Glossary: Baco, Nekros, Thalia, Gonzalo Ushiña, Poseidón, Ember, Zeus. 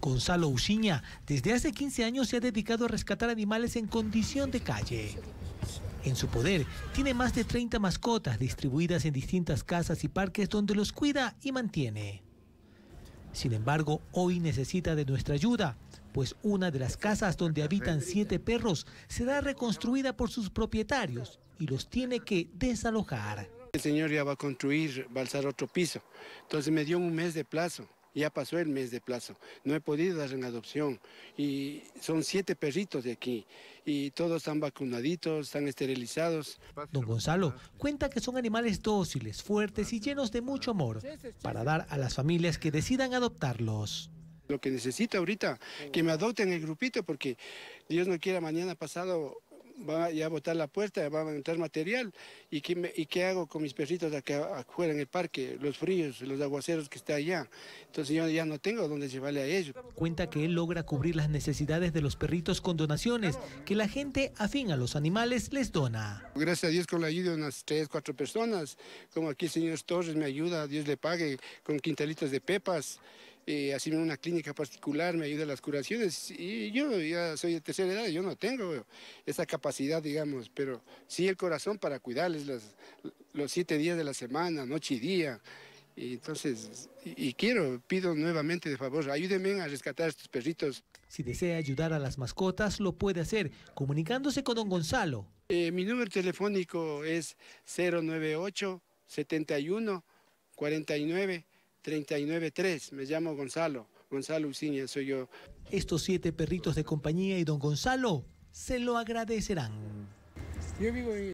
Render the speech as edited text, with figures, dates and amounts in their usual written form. Gonzalo Ushiña desde hace 15 años se ha dedicado a rescatar animales en condición de calle. En su poder tiene más de 30 mascotas distribuidas en distintas casas y parques donde los cuida y mantiene. Sin embargo, hoy necesita de nuestra ayuda, pues una de las casas donde habitan 7 perros será reconstruida por sus propietarios y los tiene que desalojar. El señor ya va a construir, va a alzar otro piso, entonces me dio un mes de plazo. Ya pasó el mes de plazo, no he podido dar en adopción y son 7 perritos de aquí y todos están vacunaditos, están esterilizados. Don Gonzalo cuenta que son animales dóciles, fuertes y llenos de mucho amor para dar a las familias que decidan adoptarlos. Lo que necesito ahorita, que me adopten el grupito porque Dios no quiera mañana pasado va ya a botar la puerta, va a entrar material. ¿Y qué hago con mis perritos acá afuera en el parque? Los fríos, los aguaceros que está allá. Entonces yo ya no tengo dónde llevarle a ellos. Cuenta que él logra cubrir las necesidades de los perritos con donaciones que la gente afín a los animales les dona. Gracias a Dios con la ayuda de unas 3 o 4 personas. Como aquí el señor Torres me ayuda, Dios le pague, con quintalitos de pepas. Así una clínica particular me ayuda a las curaciones y yo ya soy de tercera edad, yo no tengo esa capacidad, digamos, pero sí el corazón para cuidarles los 7 días de la semana, noche y día. Y entonces, pido nuevamente de favor, ayúdenme a rescatar a estos perritos. Si desea ayudar a las mascotas, lo puede hacer comunicándose con don Gonzalo. Mi número telefónico es 098-71-49-393, me llamo Gonzalo Ushiña, soy yo. Estos 7 perritos de compañía y don Gonzalo se lo agradecerán. Yo vivo